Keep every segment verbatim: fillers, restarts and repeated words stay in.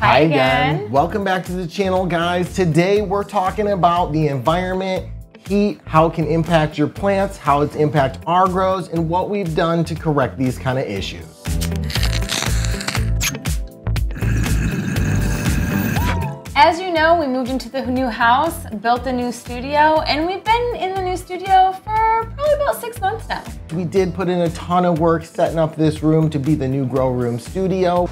Hi again. again. Welcome back to the channel, guys. Today we're talking about the environment, heat, how it can impact your plants, how it's impact our grows, and what we've done to correct these kind of issues. As you know, we moved into the new house, built a new studio, and we've been in the new studio for probably about six months now. We did put in a ton of work setting up this room to be the new grow room studio.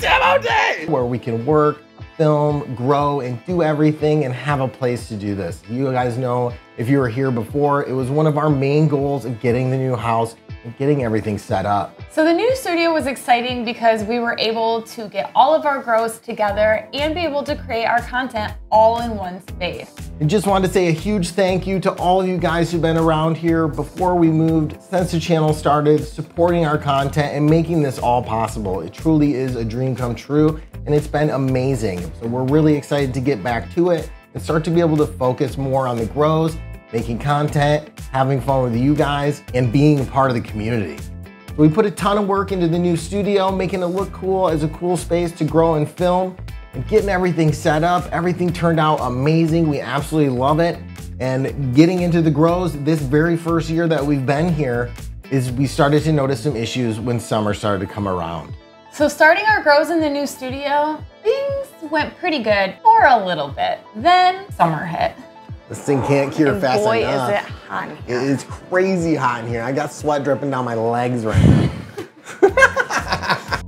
Demo day! Where we can work, film, grow, and do everything and have a place to do this. You guys know, if you were here before, it was one of our main goals of getting the new house and getting everything set up. So the new studio was exciting because we were able to get all of our grows together and be able to create our content all in one space. I just wanted to say a huge thank you to all of you guys who've been around here before we moved, since the channel started, supporting our content and making this all possible. It truly is a dream come true and it's been amazing. So we're really excited to get back to it and start to be able to focus more on the grows, making content, having fun with you guys, and being a part of the community. So we put a ton of work into the new studio, making it look cool as a cool space to grow and film, and getting everything set up. Everything turned out amazing. We absolutely love it. And getting into the grows this very first year that we've been here is we started to notice some issues when summer started to come around. So starting our grows in the new studio, things went pretty good for a little bit. Then summer hit. This thing can't cure and fast boy, enough. Boy, is it hot in here. It is crazy hot in here. I got sweat dripping down my legs right now.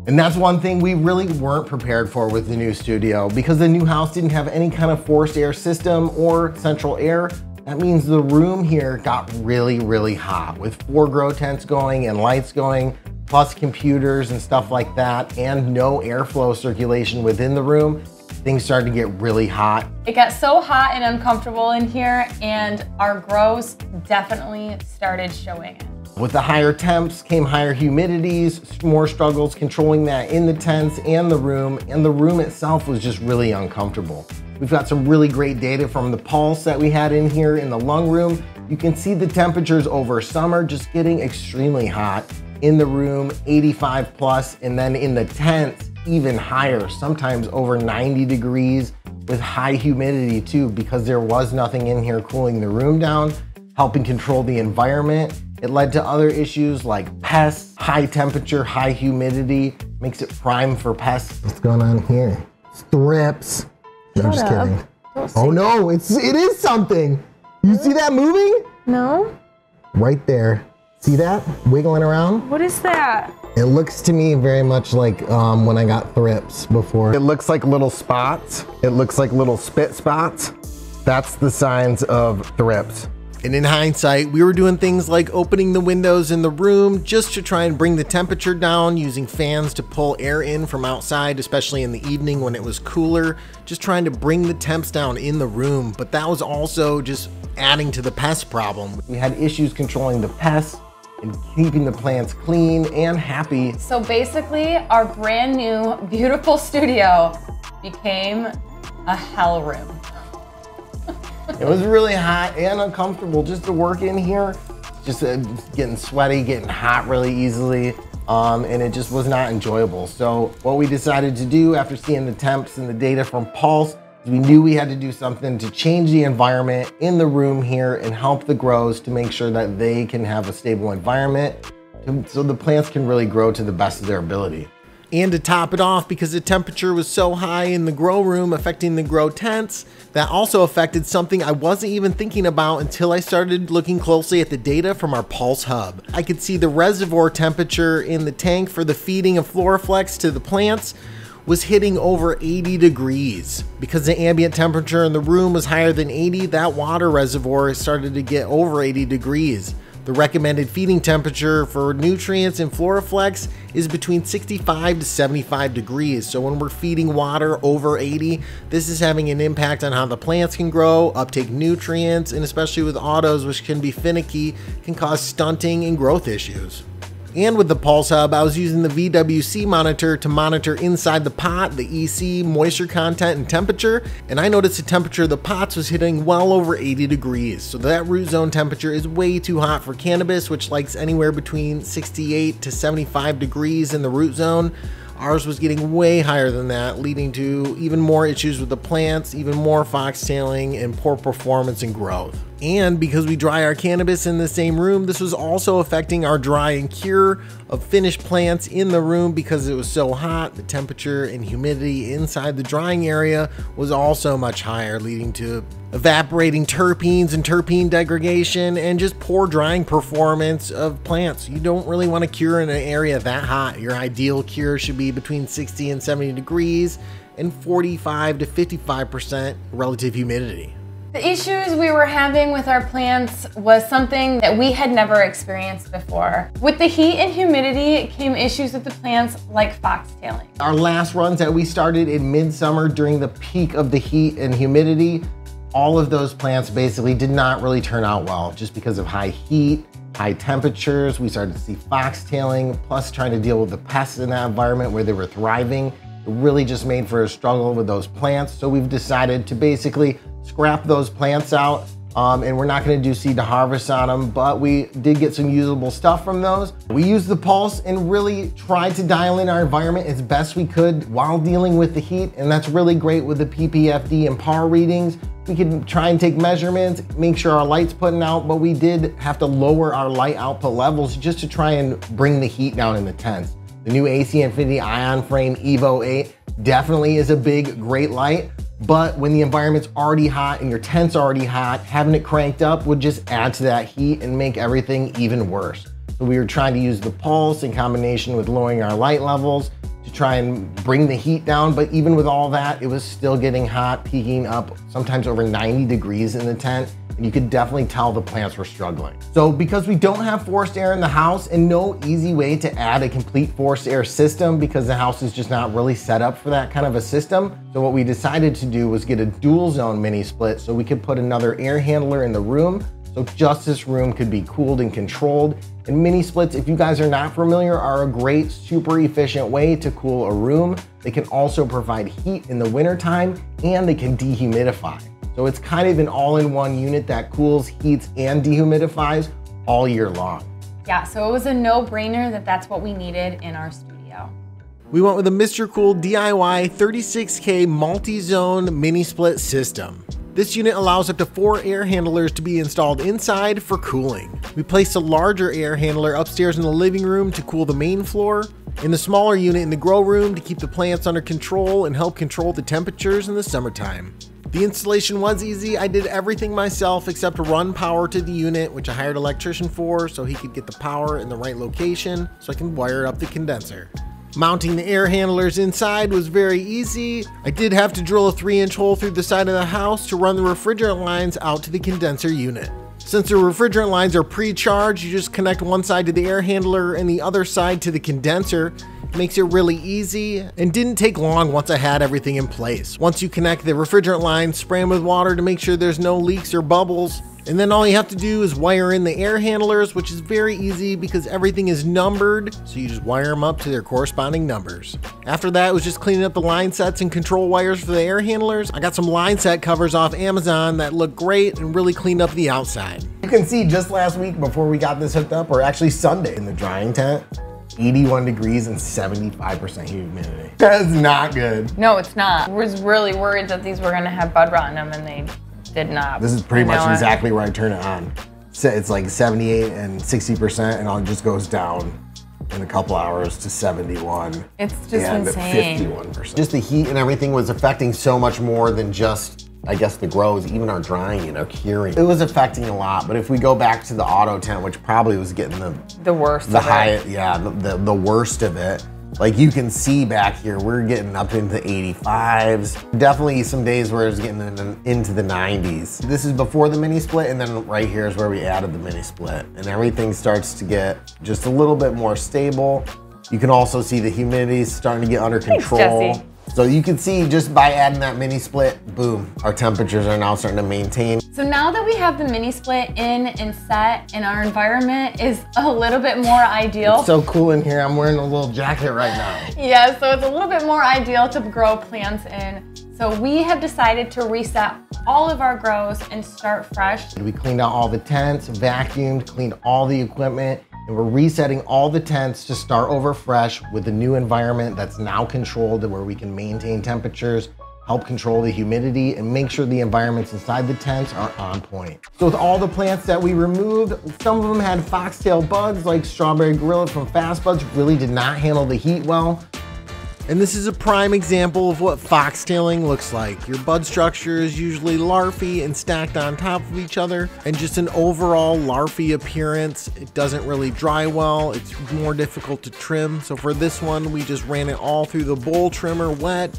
And that's one thing we really weren't prepared for with the new studio, because the new house didn't have any kind of forced air system or central air. That means the room here got really, really hot with four grow tents going and lights going, plus computers and stuff like that, and no airflow circulation within the room. Things started to get really hot. It got so hot and uncomfortable in here, and our grows definitely started showing it. With the higher temps came higher humidities, more struggles controlling that in the tents and the room, and the room itself was just really uncomfortable. We've got some really great data from the Pulse that we had in here in the lung room. You can see the temperatures over summer just getting extremely hot. In the room, eighty-five plus, and then in the tents, even higher, sometimes over ninety degrees with high humidity too, because there was nothing in here cooling the room down, helping control the environment. It led to other issues like pests. High temperature, high humidity makes it prime for pests. What's going on here? Thrips. No, I'm just kidding. Oh no, it's, it is something. You see that moving? No. Right there. See that? Wiggling around? What is that? It looks to me very much like um, when I got thrips before. It looks like little spots. It looks like little spit spots. That's the signs of thrips. And in hindsight, we were doing things like opening the windows in the room just to try and bring the temperature down, using fans to pull air in from outside, especially in the evening when it was cooler, just trying to bring the temps down in the room. But that was also just adding to the pest problem. We had issues controlling the pests and keeping the plants clean and happy. So basically, our brand new, beautiful studio became a hell room. It was really hot and uncomfortable just to work in here. Just, uh, just getting sweaty, getting hot really easily, um, and it just was not enjoyable. So what we decided to do after seeing the temps and the data from Pulse, we knew we had to do something to change the environment in the room here and help the grows to make sure that they can have a stable environment so the plants can really grow to the best of their ability. And to top it off, because the temperature was so high in the grow room affecting the grow tents, that also affected something I wasn't even thinking about until I started looking closely at the data from our Pulse Hub. I could see the reservoir temperature in the tank for the feeding of Floraflex to the plants was hitting over eighty degrees. Because the ambient temperature in the room was higher than eighty, that water reservoir started to get over eighty degrees. The recommended feeding temperature for nutrients in Floraflex is between sixty-five to seventy-five degrees. So when we're feeding water over eighty, this is having an impact on how the plants can grow, uptake nutrients, and especially with autos, which can be finicky, can cause stunting and growth issues. And with the Pulse Hub, I was using the V W C monitor to monitor inside the pot, the E C, moisture content, and temperature, and I noticed the temperature of the pots was hitting well over eighty degrees, so that root zone temperature is way too hot for cannabis, which likes anywhere between sixty-eight to seventy-five degrees in the root zone. Ours was getting way higher than that, leading to even more issues with the plants, even more foxtailing, and poor performance and growth. And because we dry our cannabis in the same room, this was also affecting our dry and cure of finished plants in the room because it was so hot. The temperature and humidity inside the drying area was also much higher, leading to evaporating terpenes and terpene degradation and just poor drying performance of plants. You don't really want to cure in an area that hot. Your ideal cure should be between sixty and seventy degrees and forty-five to fifty-five percent relative humidity. The issues we were having with our plants was something that we had never experienced before. With the heat and humidity came issues with the plants like foxtailing. Our last runs that we started in midsummer during the peak of the heat and humidity, all of those plants basically did not really turn out well just because of high heat, high temperatures. We started to see foxtailing, plus trying to deal with the pests in that environment where they were thriving. It really just made for a struggle with those plants. So we've decided to basically scrap those plants out, um, and we're not going to do seed to harvest on them, but we did get some usable stuff from those. We used the Pulse and really tried to dial in our environment as best we could while dealing with the heat, and that's really great with the P P F D and P A R readings. We could try and take measurements, make sure our light's putting out, but we did have to lower our light output levels just to try and bring the heat down in the tents. The new A C Infinity Ion Frame Evo eight definitely is a big, great light. But when the environment's already hot and your tent's already hot, having it cranked up would just add to that heat and make everything even worse. So we were trying to use the Pulse in combination with lowering our light levels to try and bring the heat down. But even with all that, it was still getting hot, peaking up sometimes over ninety degrees in the tent. And you could definitely tell the plants were struggling. So because we don't have forced air in the house and no easy way to add a complete forced air system because the house is just not really set up for that kind of a system. So what we decided to do was get a dual zone mini split so we could put another air handler in the room. So just this room could be cooled and controlled. And mini splits, if you guys are not familiar, are a great, super efficient way to cool a room. They can also provide heat in the wintertime and they can dehumidify. So it's kind of an all-in-one unit that cools, heats, and dehumidifies all year long. Yeah, so it was a no-brainer that that's what we needed in our studio. We went with a Mister Cool D I Y thirty-six K multi-zone mini-split system. This unit allows up to four air handlers to be installed inside for cooling. We placed a larger air handler upstairs in the living room to cool the main floor, and the smaller unit in the grow room to keep the plants under control and help control the temperatures in the summertime. The installation was easy. I did everything myself except run power to the unit, which I hired an electrician for so he could get the power in the right location so I can wire up the condenser. Mounting the air handlers inside was very easy. I did have to drill a three inch hole through the side of the house to run the refrigerant lines out to the condenser unit. Since the refrigerant lines are pre-charged, you just connect one side to the air handler and the other side to the condenser. It makes it really easy and didn't take long once I had everything in place. Once you connect the refrigerant lines, spray them with water to make sure there's no leaks or bubbles. And then all you have to do is wire in the air handlers, which is very easy because everything is numbered, so you just wire them up to their corresponding numbers. After that, it was just cleaning up the line sets and control wires for the air handlers. I got some line set covers off Amazon that look great and really cleaned up the outside. You can see just last week before we got this hooked up, or actually Sunday in the drying tent, eighty-one degrees and seventy-five percent humidity. That's not good. No, it's not. I was really worried that these were gonna have bud rot in them and they did not. This is pretty much exactly where I turn it on. So it's like seventy-eight and sixty percent and it just goes down in a couple hours to seventy-one. It's just insane. And fifty-one percent. Just the heat and everything was affecting so much more than just, I guess, the grows, even our drying and our curing. It was affecting a lot, but if we go back to the auto tent, which probably was getting the- The worst The highest, yeah, the, the, the worst of it. Like you can see back here, we're getting up into eighty-fives. Definitely some days where it's getting into the nineties. This is before the mini split, and then right here is where we added the mini split. And everything starts to get just a little bit more stable. You can also see the humidity starting to get under control. Thanks, Jesse. So you can see just by adding that mini split, boom, our temperatures are now starting to maintain. So now that we have the mini split in and set and our environment is a little bit more ideal. It's so cool in here. I'm wearing a little jacket right now. Yeah, so it's a little bit more ideal to grow plants in. So we have decided to reset all of our grows and start fresh. We cleaned out all the tents, vacuumed, cleaned all the equipment, and we're resetting all the tents to start over fresh with a new environment that's now controlled, where we can maintain temperatures, help control the humidity, and make sure the environments inside the tents are on point. So with all the plants that we removed, some of them had foxtail buds like Strawberry Gorilla from Fast Buds, really did not handle the heat well. And this is a prime example of what foxtailing looks like. Your bud structure is usually larfy and stacked on top of each other, and just an overall larfy appearance. It doesn't really dry well. It's more difficult to trim. So for this one, we just ran it all through the bowl trimmer wet,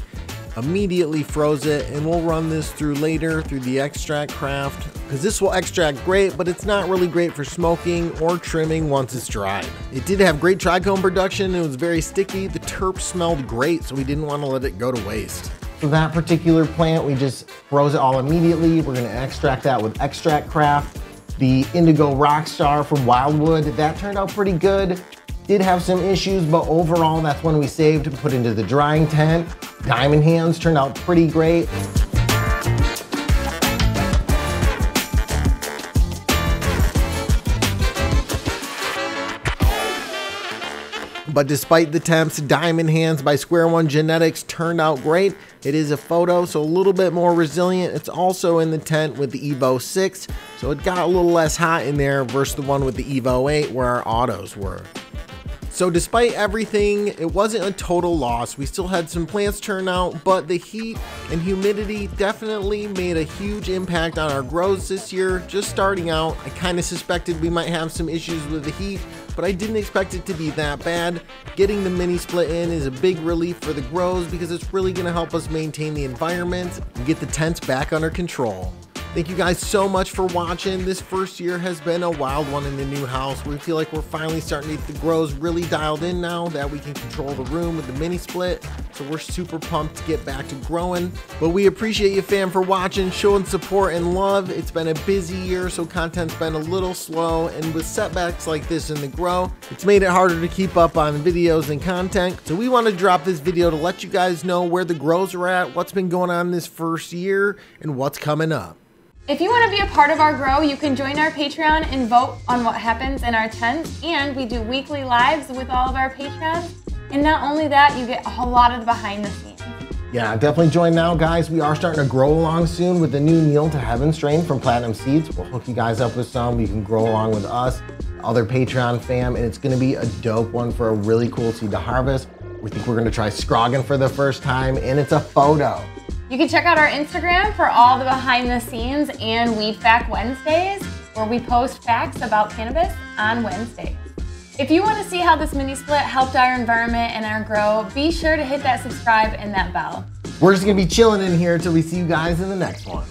immediately froze it, and we'll run this through later through the extract craft, because this will extract great, but it's not really great for smoking or trimming once it's dried. It did have great trichome production. It was very sticky. The terp smelled great, so we didn't want to let it go to waste. For that particular plant, we just froze it all immediately. We're going to extract that with Extract Craft. The Indigo Rockstar from Wildwood, that turned out pretty good. Did have some issues, but overall, that's one we saved and put into the drying tent. Diamond Hands turned out pretty great. But despite the temps, Diamond Hands by Square One Genetics turned out great. It is a photo, so a little bit more resilient. It's also in the tent with the Evo six, so it got a little less hot in there versus the one with the Evo eight where our autos were. So despite everything, it wasn't a total loss. We still had some plants turn out, but the heat and humidity definitely made a huge impact on our grows this year. Just starting out, I kind of suspected we might have some issues with the heat, but I didn't expect it to be that bad. Getting the mini split in is a big relief for the grows because it's really gonna help us maintain the environment and get the tents back under control. Thank you guys so much for watching. This first year has been a wild one in the new house. We feel like we're finally starting to get the grows really dialed in now that we can control the room with the mini split. So we're super pumped to get back to growing. But we appreciate you, fam, for watching, showing support and love. It's been a busy year, so content's been a little slow. And with setbacks like this in the grow, it's made it harder to keep up on videos and content. So we want to drop this video to let you guys know where the grows are at, what's been going on this first year, and what's coming up. If you want to be a part of our grow, you can join our Patreon and vote on what happens in our tents. And we do weekly lives with all of our Patreons. And not only that, you get a whole lot of behind the scenes. Yeah, definitely join now, guys. We are starting to grow along soon with the new Neel to Heaven strain from Platinum Seeds. We'll hook you guys up with some. You can grow along with us, other Patreon fam, and it's going to be a dope one for a really cool seed to harvest. We think we're going to try scroggin for the first time, and it's a photo. You can check out our Instagram for all the behind the scenes and Weed Fact Wednesdays, where we post facts about cannabis on Wednesdays. If you want to see how this mini split helped our environment and our grow, be sure to hit that subscribe and that bell. We're just going to be chilling in here until we see you guys in the next one.